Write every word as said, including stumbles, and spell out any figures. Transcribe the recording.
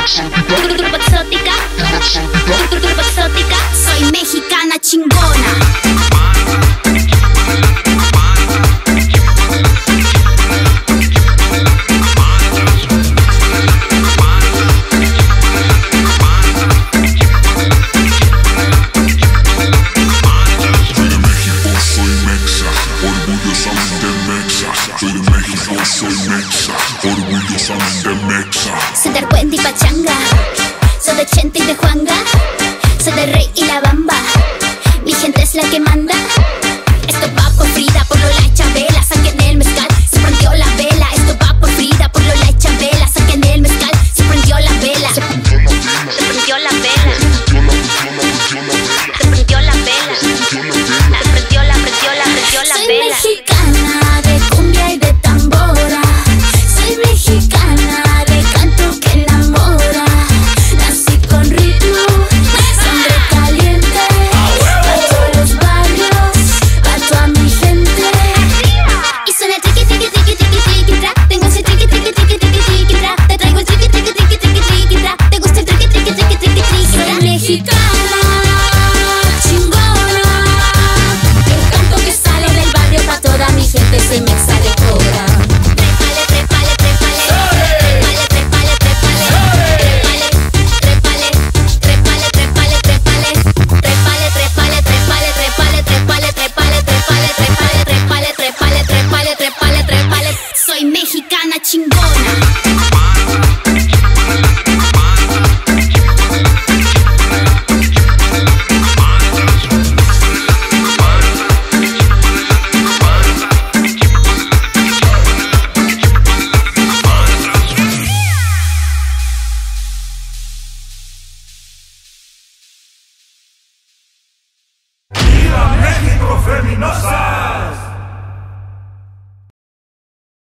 Turbo exótica, turbo exótica, soy mexicana chingona.